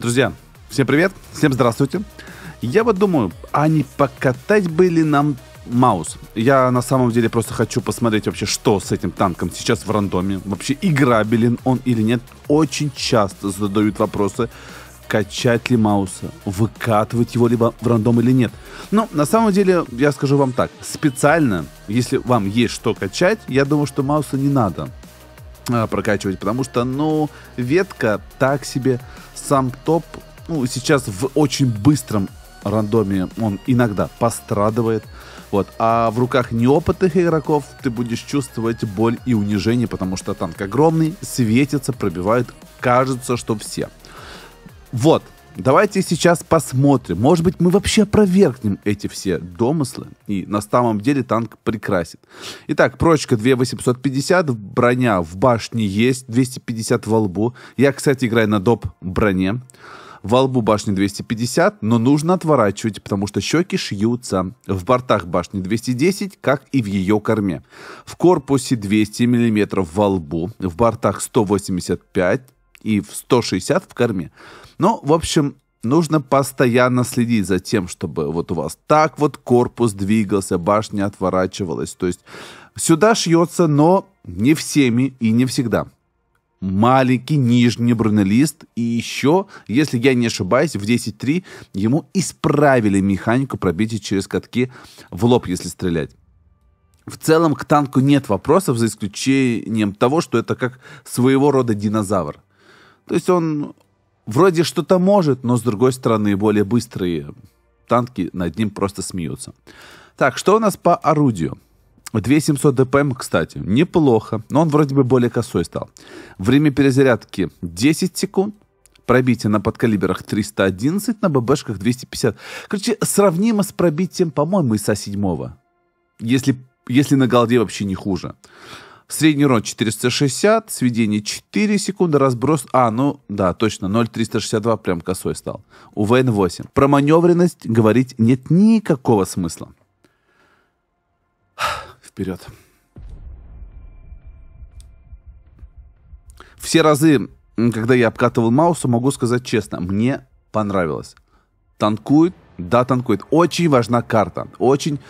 Друзья, всем привет, всем здравствуйте. Я вот думаю, а не покатать бы ли нам Маус? Я на самом деле просто хочу посмотреть вообще, что с этим танком сейчас в рандоме. Вообще играбелен он или нет. Очень часто задают вопросы, качать ли Мауса, выкатывать его либо в рандом или нет. Но на самом деле я скажу вам так. Специально, если вам есть что качать, я думаю, что Мауса не надо прокачивать, потому что, ну, ветка так себе, сам топ. Ну, сейчас в очень быстром рандоме он иногда пострадывает. Вот. А в руках неопытных игроков ты будешь чувствовать боль и унижение, потому что танк огромный, светится, пробивает, кажется, что все. Вот, давайте сейчас посмотрим. Может быть, мы вообще опровергнем эти все домыслы, и на самом деле танк прекрасен. Итак, прочка 2850, броня в башне есть, 250 во лбу. Я, кстати, играю на доп броне. Во лбу башни 250, но нужно отворачивать, потому что щеки шьются. В бортах башни 210, как и в ее корме. В корпусе 200 мм во лбу, в бортах 185 и в 160 в корме. Но, в общем, нужно постоянно следить за тем, чтобы вот у вас так вот корпус двигался, башня отворачивалась. То есть сюда шьется, но не всеми и не всегда. Маленький нижний бронелист. И еще, если я не ошибаюсь, в 10.3 ему исправили механику пробития через катки в лоб, если стрелять. В целом к танку нет вопросов, за исключением того, что это как своего рода динозавр. То есть он вроде что-то может, но с другой стороны более быстрые танки над ним просто смеются. Так, что у нас по орудию? 2700 ДПМ, кстати, неплохо, но он вроде бы более косой стал. Время перезарядки 10 секунд, пробитие на подкалиберах 311, на ББшках 250. Короче, сравнимо с пробитием, по-моему, ИСа-7, если на голде вообще не хуже. Средний урон 460, сведение 4 секунды, разброс... А, ну да, точно, 0,362 прям косой стал. У ВН8. Про маневренность говорить нет никакого смысла. Вперед. Все разы, когда я обкатывал Мауса, могу сказать честно, мне понравилось. Танкует? Да, танкует. Очень важна карта. Очень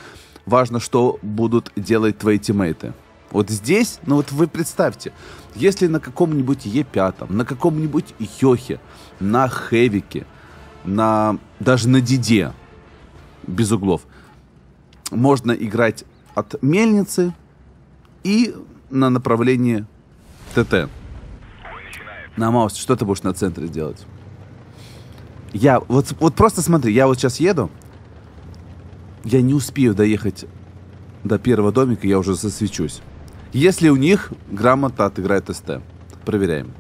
важно, что будут делать твои тиммейты. Вот здесь, ну вот вы представьте, если на каком-нибудь Е5, на каком-нибудь Йохе, на Хевике, даже на Диде, без углов, можно играть от мельницы и на направлении ТТ. На Маусе, что ты будешь на центре делать? Я, вот просто смотри, я вот сейчас еду, я не успею доехать до первого домика, я уже засвечусь. Если у них грамотно отыграет СТ. Проверяем.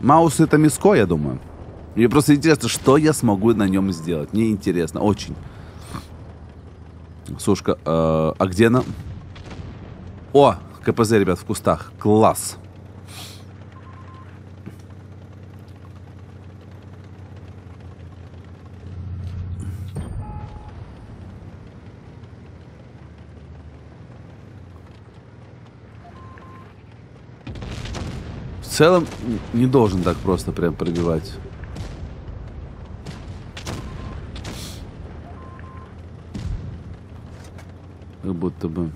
Маус — это миско, я думаю. Мне просто интересно, что я смогу на нем сделать. Мне интересно, очень. Сушка, а где она? О, КПЗ, ребят, в кустах. Класс. В целом, не должен так просто прям пробивать. Как будто бы.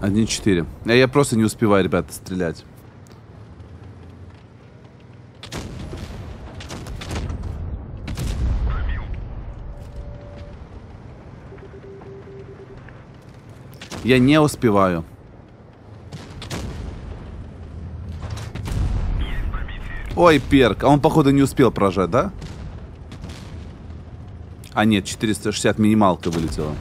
Один 4. А я просто не успеваю, ребята, стрелять. Я не успеваю. Ой, перк. А он, походу, не успел прожать, да? А нет, 460 минималка вылетела.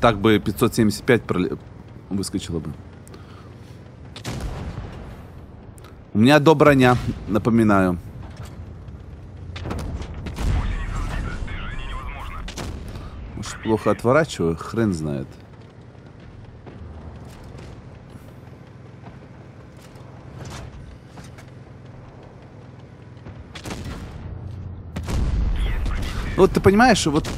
Так бы 575 выскочила бы. У меня до броня, напоминаю. Может, плохо отворачиваю? Хрен знает. Вот ты понимаешь, вот,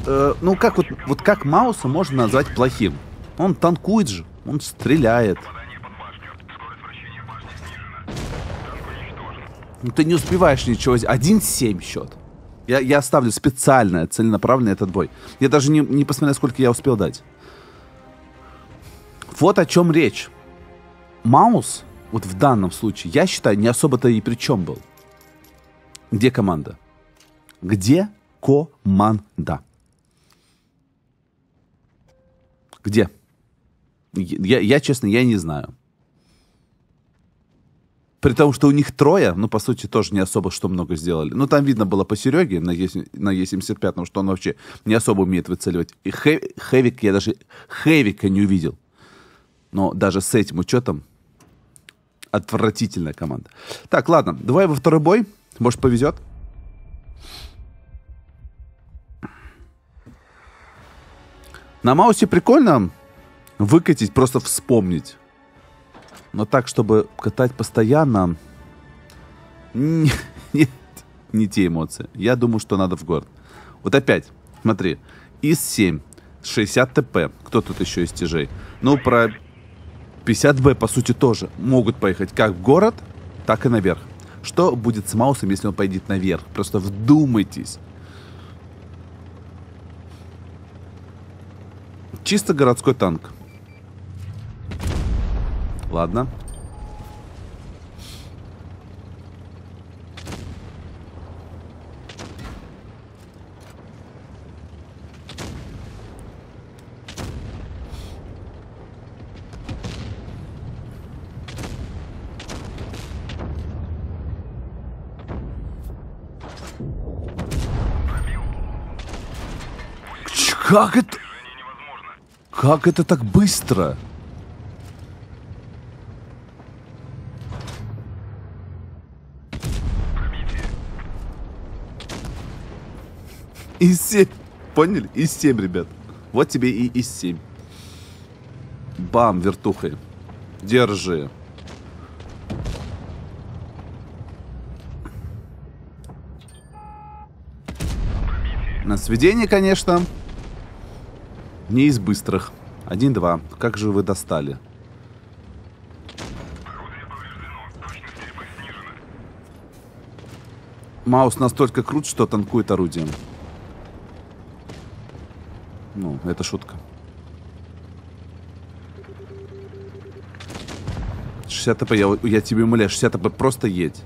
ну как вот как Маусу можно назвать плохим? Он танкует же, он стреляет. Ну, ты не успеваешь ничего. 1-7 счет. Я ставлю специально, целенаправленно этот бой. Я даже не посмотрел, сколько я успел дать. Вот о чем речь. Маус, вот в данном случае, я считаю, не особо-то и при чем был. Где команда? Где команда? Где? Я честно, я не знаю. При том, что у них трое, ну, по сути, тоже не особо что много сделали. Ну, там видно было по Сереге на Е-75, что он вообще не особо умеет выцеливать. И Хевик, я даже Хевика не увидел. Но даже с этим учетом отвратительная команда. Так, ладно, давай во второй бой. Может, повезет. На Маусе прикольно выкатить, просто вспомнить. Но так, чтобы катать постоянно, нет, не те эмоции. Я думаю, что надо в город. Вот опять, смотри, ИС-7, 60ТП, кто тут еще из тяжей? Ну, про 50Б, по сути, тоже могут поехать как в город, так и наверх. Что будет с Маусом, если он пойдет наверх? Просто вдумайтесь. Чисто городской танк. Ладно. Как это? Как это так быстро? ИС-7. Поняли? ИС-7, ребят. Вот тебе и ИС-7. Бам, вертухой. Держи. На сведение, конечно. Не из быстрых. 1-2. Как же вы достали? Маус настолько крут, что танкует орудием. Ну, это шутка. 60ТП, я тебе умоляю, 60ТП, просто едь.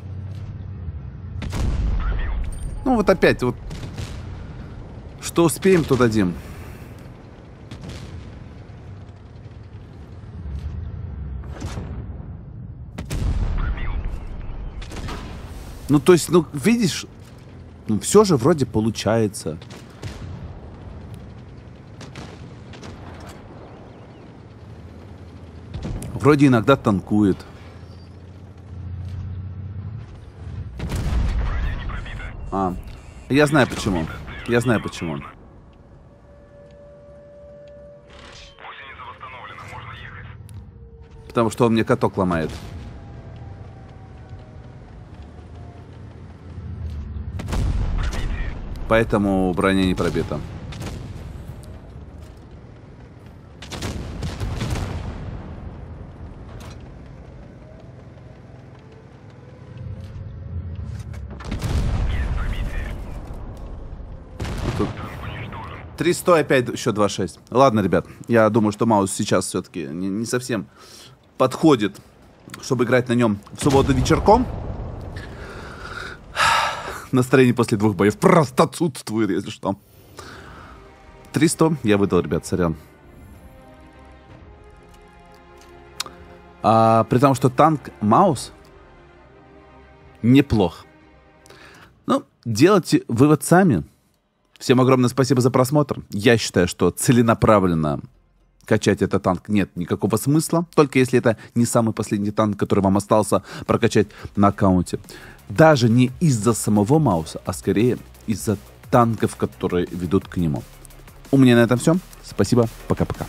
Ну, вот опять, вот. Что успеем, то дадим. Ну, то есть, ну, видишь, ну, все же вроде получается. Вроде иногда танкует. А, я знаю почему. Я знаю почему. Потому что он мне каток ломает. Поэтому броня не пробита. Тут 300, опять еще 2.6. Ладно, ребят, я думаю, что Маус сейчас все-таки не совсем подходит, чтобы играть на нем в субботу вечерком. Настроение после двух боев просто отсутствует, если что. 300 я выдал, ребят, сорян. При том, что танк Маус неплох. Ну, делайте вывод сами. Всем огромное спасибо за просмотр. Я считаю, что целенаправленно качать этот танк нет никакого смысла. Только если это не самый последний танк, который вам остался прокачать на аккаунте. Даже не из-за самого Мауса, а скорее из-за танков, которые ведут к нему. У меня на этом все. Спасибо. Пока-пока.